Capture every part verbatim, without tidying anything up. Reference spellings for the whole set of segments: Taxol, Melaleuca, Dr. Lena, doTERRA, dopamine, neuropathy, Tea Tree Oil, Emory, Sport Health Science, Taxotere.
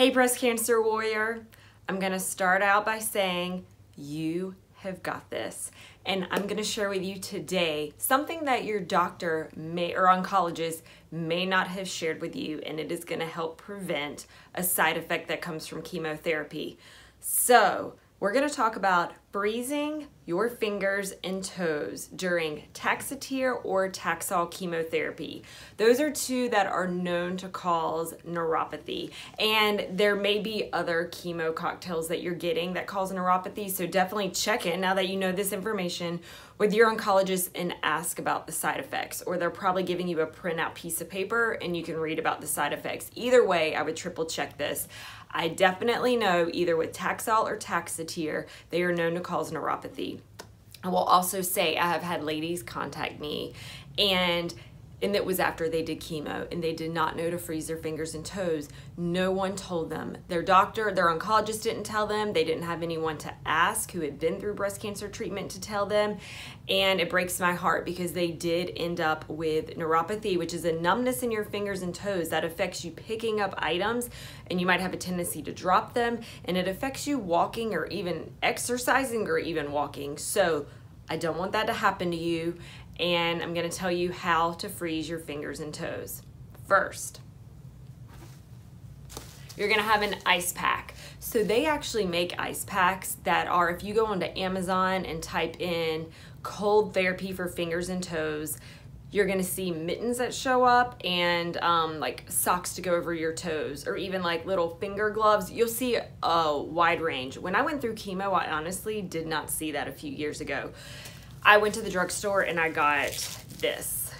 Hey, breast cancer warrior. I'm going to start out by saying you have got this. And I'm going to share with you today something that your doctor may, or oncologist may not have shared with you, and it is going to help prevent a side effect that comes from chemotherapy. So we're going to talk about freezing your fingers and toes during Taxotere or Taxol chemotherapy. Those are two that are known to cause neuropathy, and there may be other chemo cocktails that you're getting that cause neuropathy, so definitely check in now that you know this information with your oncologist and ask about the side effects, or they're probably giving you a printout piece of paper and you can read about the side effects. Either way, I would triple check this. I definitely know either with Taxol or Taxotere, they are known to cause neuropathy. I will also say I have had ladies contact me and and it was after they did chemo and they did not know to freeze their fingers and toes. No one told them. Their doctor, their oncologist didn't tell them. They didn't have anyone to ask who had been through breast cancer treatment to tell them. And it breaks my heart because they did end up with neuropathy, which is a numbness in your fingers and toes that affects you picking up items, and you might have a tendency to drop them, and it affects you walking or even exercising or even walking. So I don't want that to happen to you, and I'm going to tell you how to freeze your fingers and toes. First, you're going to have an ice pack. So they actually make ice packs that are, if you go onto Amazon and type in cold therapy for fingers and toes, you're going to see mittens that show up and um, like socks to go over your toes, or even like little finger gloves. You'll see a wide range. When I went through chemo, I honestly did not see that a few years ago. I went to the drugstore and I got this.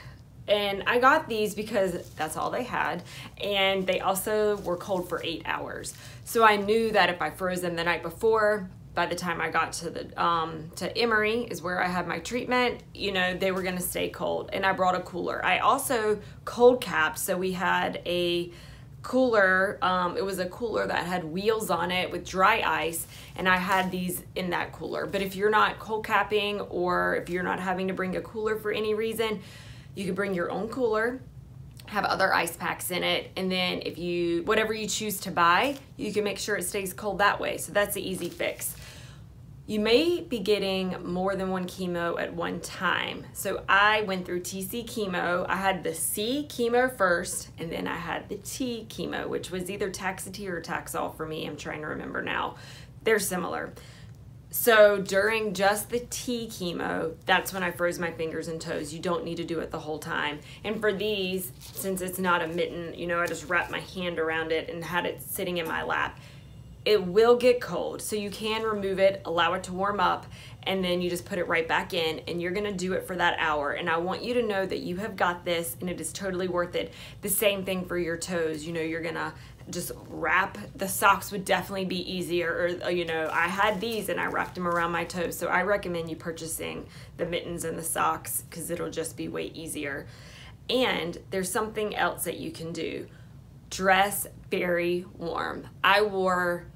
And I got these because that's all they had. And they also were cold for eight hours. So I knew that if I froze them the night before, by the time I got to the um, to Emory is where I had my treatment, you know, they were gonna stay cold. And I brought a cooler. I also cold capped, so we had a cooler, um, it was a cooler that had wheels on it with dry ice, and I had these in that cooler. But if you're not cold capping, or if you're not having to bring a cooler for any reason, you could bring your own cooler, have other ice packs in it, and then if you, whatever you choose to buy, you can make sure it stays cold that way. So that's the easy fix. You may be getting more than one chemo at one time. So I went through T C chemo. I had the C chemo first, and then I had the T chemo, which was either Taxotere or Taxol for me. I'm trying to remember now. They're similar. So during just the T chemo, that's when I froze my fingers and toes. You don't need to do it the whole time. And for these, since it's not a mitten, you know, I just wrapped my hand around it and had it sitting in my lap. It will get cold, so you can remove it, allow it to warm up, and then you just put it right back in, and you're gonna do it for that hour. And I want you to know that you have got this, and it is totally worth it. The same thing for your toes. You know, you're gonna just wrap, the socks would definitely be easier, or, you know, I had these and I wrapped them around my toes, so I recommend you purchasing the mittens and the socks because it'll just be way easier. And there's something else that you can do. Dress very warm. I wore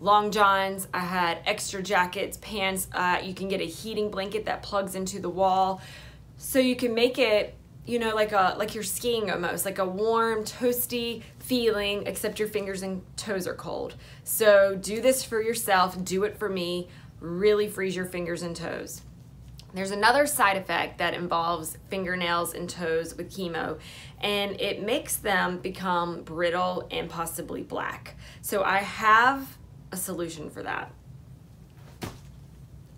long johns, I had extra jackets, pants. Uh, you can get a heating blanket that plugs into the wall. So you can make it, you know, like a like you're skiing almost, like a warm, toasty feeling, except your fingers and toes are cold. So do this for yourself, do it for me, really freeze your fingers and toes. There's another side effect that involves fingernails and toes with chemo, and it makes them become brittle and possibly black. So I have a solution for that.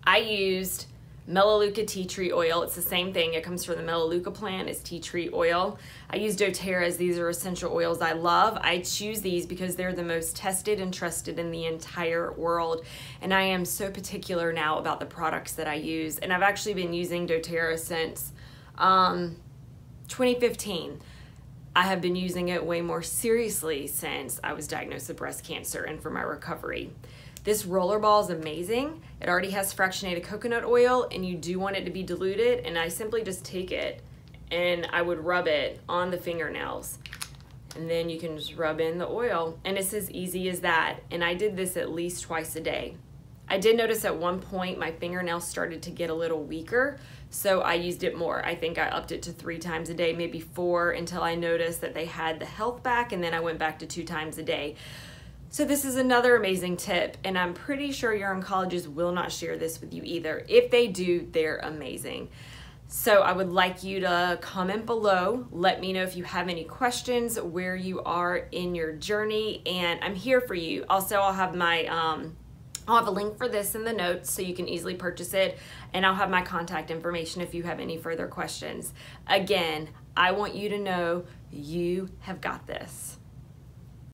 I used Melaleuca tea tree oil. It's the same thing. It comes from the Melaleuca plant. It's tea tree oil. I use doTERRA's. These are essential oils I love. I choose these because they're the most tested and trusted in the entire world, and I am so particular now about the products that I use. And I've actually been using doTERRA since um, twenty fifteen. I have been using it way more seriously since I was diagnosed with breast cancer and for my recovery. This rollerball is amazing. It already has fractionated coconut oil, and you do want it to be diluted, and I simply just take it and I would rub it on the fingernails. And then you can just rub in the oil, and it's as easy as that. And I did this at least twice a day. I did notice at one point my fingernails started to get a little weaker, so I used it more. I think I upped it to three times a day, maybe four, until I noticed that they had the health back, and then I went back to two times a day. So this is another amazing tip, and I'm pretty sure your oncologists will not share this with you either. If they do, they're amazing. So I would like you to comment below. Let me know if you have any questions, where you are in your journey, and I'm here for you. Also, I'll have my, um, I'll have a link for this in the notes so you can easily purchase it, and I'll have my contact information if you have any further questions. Again, I want you to know you have got this.